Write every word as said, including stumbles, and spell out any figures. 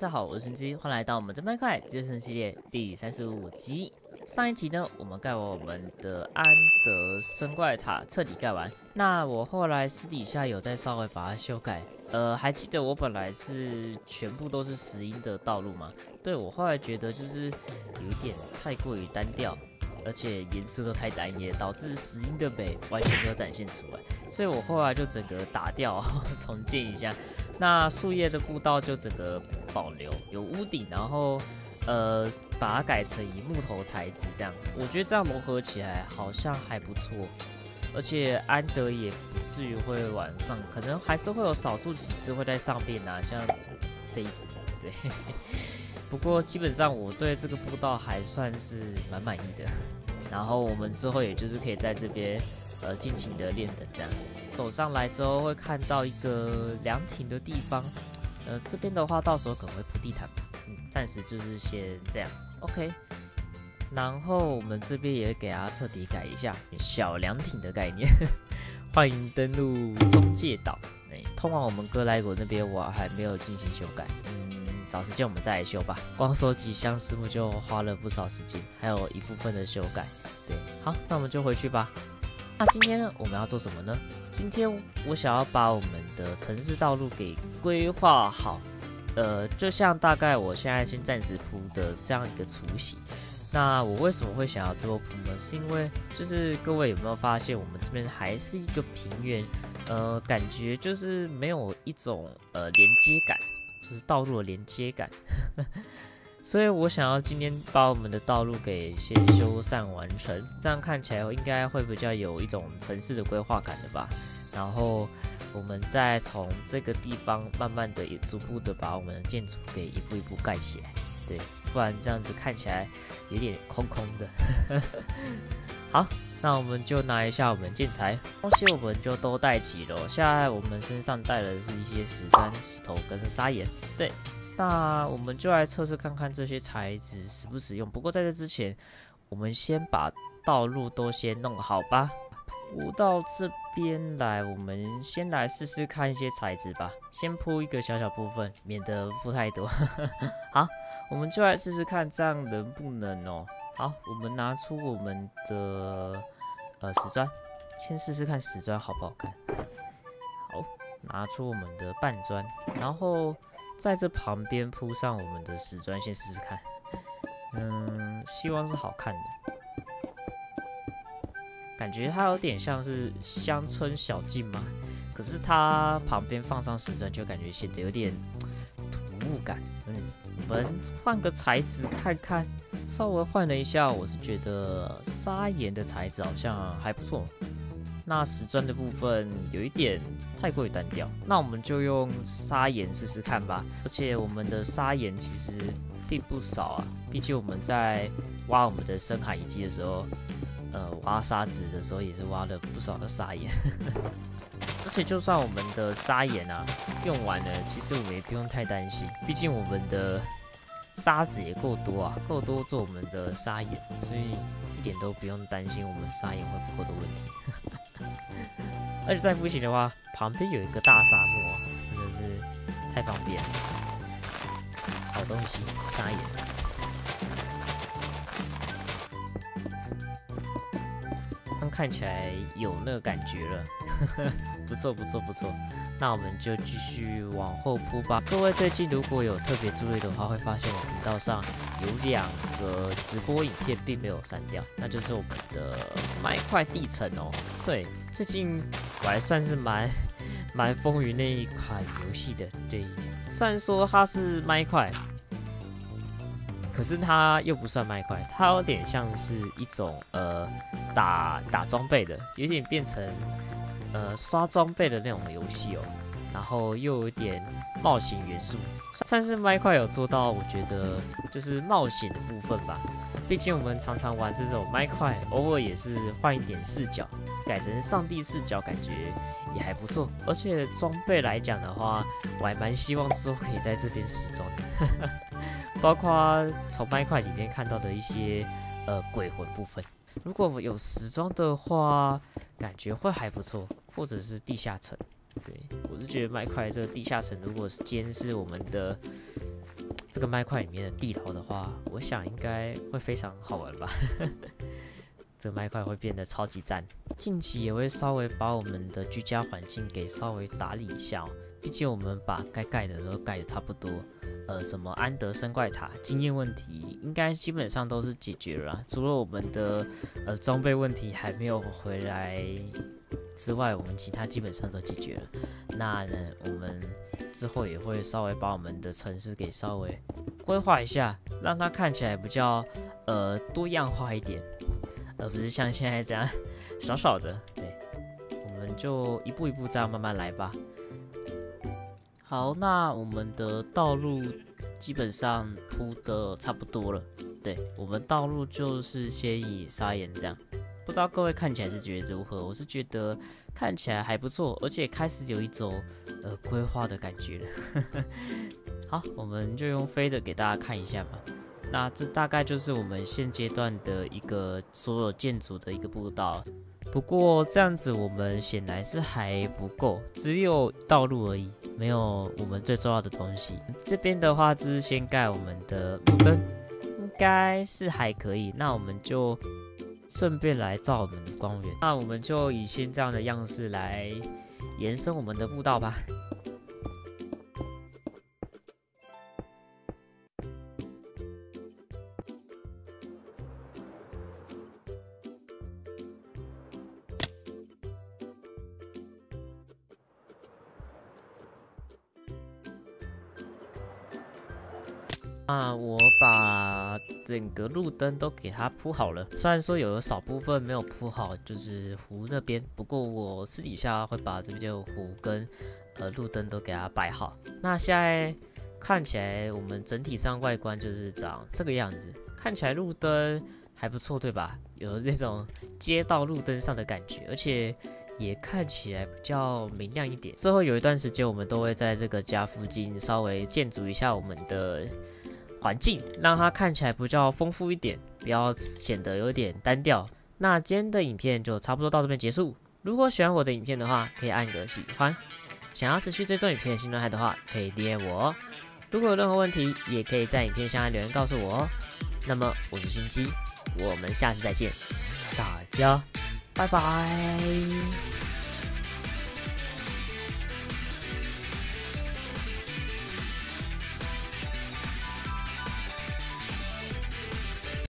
家好，我是神机，欢迎来到我们的麦块资讯系列第三十五集。上一集呢，我们盖完我们的安德森怪塔，彻底盖完。那我后来私底下有再稍微把它修改。呃，还记得我本来是全部都是石英的道路吗？对，我后来觉得就是有点太过于单调。 而且颜色都太单一，导致石英的美完全没有展现出来，所以我后来就整个打掉，呵呵重建一下。那树叶的步道就整个保留，有屋顶，然后呃把它改成以木头材质这样。我觉得这样融合起来好像还不错，而且安德也不至于会晚上，可能还是会有少数几只会在上面啊，像这一只，对。不过基本上我对这个步道还算是蛮满意的，然后我们之后也就是可以在这边呃尽情的练等这样。走上来之后会看到一个凉亭的地方，呃这边的话到时候可能会铺地毯，嗯，暂时就是先这样 ，OK。然后我们这边也给它彻底改一下小凉亭的概念，欢迎登录中介岛，哎，通往我们哥莱国那边我还没有进行修改。嗯 找时间我们再来修吧。光收集相思木就花了不少时间，还有一部分的修改。对，好，那我们就回去吧。那今天我们要做什么呢？今天我想要把我们的城市道路给规划好，呃，就像大概我现在先暂时铺的这样一个雏形。那我为什么会想要这么铺呢？是因为就是各位有没有发现，我们这边还是一个平原，呃，感觉就是没有一种呃连接感。 就是道路的连接感所以我想要今天把我们的道路给先修缮完成，这样看起来应该会比较有一种城市的规划感的吧。然后我们再从这个地方慢慢的、也逐步的把我们的建筑给一步一步盖起来，对，不然这样子看起来有点空空的。好，那我们就拿一下我们的建材，东西我们就都带齐了。现在我们身上带的是一些石砖、石头跟砂岩。对，那我们就来测试看看这些材质实不实用。不过在这之前，我们先把道路都先弄好吧。铺到这边来，我们先来试试看一些材质吧。先铺一个小小部分，免得铺太多。好，我们就来试试看，这样能不能哦。 好，我们拿出我们的呃石砖，先试试看石砖好不好看。好，拿出我们的半砖，然后在这旁边铺上我们的石砖，先试试看。嗯，希望是好看的。感觉它有点像是乡村小径嘛，可是它旁边放上石砖，就感觉显得有点突兀感。嗯，我们换个材质看看。 稍微换了一下，我是觉得砂岩的材质好像还不错。那石砖的部分有一点太过于单调，那我们就用砂岩试试看吧。而且我们的砂岩其实并不少啊，毕竟我们在挖我们的深海遗迹的时候，呃，挖沙子的时候也是挖了不少的砂岩。而且就算我们的砂岩啊用完了，其实我们也不用太担心，毕竟我们的。 沙子也够多啊，够多做我们的砂岩，所以一点都不用担心我们砂岩会不够的问题。而且再不行的话，旁边有一个大沙漠、啊，真的是太方便了。好东西，砂岩。刚看起来有那个感觉了，不错不错不错。 那我们就继续往后铺吧。各位最近如果有特别注意的话，会发现我频道上有两个直播影片并没有删掉，那就是我们的麦块地层哦。对，最近我还算是蛮蛮风靡那一款游戏的。对，虽然说它是麦块，可是它又不算麦块，它有点像是一种呃打打装备的，有点变成。 呃，刷装备的那种游戏哦，然后又有点冒险元素，算是麦块有做到，我觉得就是冒险的部分吧。毕竟我们常常玩这种麦块，偶尔也是换一点视角，改成上帝视角，感觉也还不错。而且装备来讲的话，我还蛮希望之后可以在这边试装的，包括从麦块里面看到的一些呃鬼魂部分。 如果有时装的话，感觉会还不错，或者是地下城。对我是觉得麦块这个地下城，如果是今天是我们的这个麦块里面的地牢的话，我想应该会非常好玩吧。这个麦块会变得超级赞。近期也会稍微把我们的居家环境给稍微打理一下哦，毕竟我们把该盖的都盖得差不多。呃，什么安德森怪塔经验问题，应该基本上都是解决了啦，除了我们的呃装备问题还没有回来之外，我们其他基本上都解决了。那呢，我们之后也会稍微把我们的城市给稍微规划一下，让它看起来比较呃多样化一点，而不是像现在这样少少的。对，我们就一步一步这样慢慢来吧。好，那我们的道路基本上铺的差不多了。对，我们道路就是先以砂岩这样，不知道各位看起来是觉得如何？我是觉得看起来还不错，而且开始有一种呃规划的感觉了。好，我们就用飞的给大家看一下吧。那这大概就是我们现阶段的一个所有建筑的一个步道。不过这样子我们显然是还不够，只有道路而已，没有我们最重要的东西。这边的话就是先盖我们的路灯，应该是还可以。那我们就顺便来造我们的光源。那我们就以先这样的样式来延伸我们的步道吧。那我把整个路灯都给它铺好了，虽然说有少部分没有铺好，就是湖那边，不过我私底下会把这边的湖跟呃路灯都给它摆好。那现在看起来我们整体上外观就是长这个样子，看起来路灯还不错，对吧？有那种街道路灯上的感觉，而且也看起来比较明亮一点。之后有一段时间我们都会在这个家附近稍微建筑一下我们的环境，让它看起来比较丰富一点，不要显得有点单调。那今天的影片就差不多到这边结束。如果喜欢我的影片的话，可以按个喜欢。想要持续追踪影片的新动态的话，可以 D M 我哦。如果有任何问题，也可以在影片下方留言告诉我哦。那么我是薰姬，我们下次再见，大家拜拜。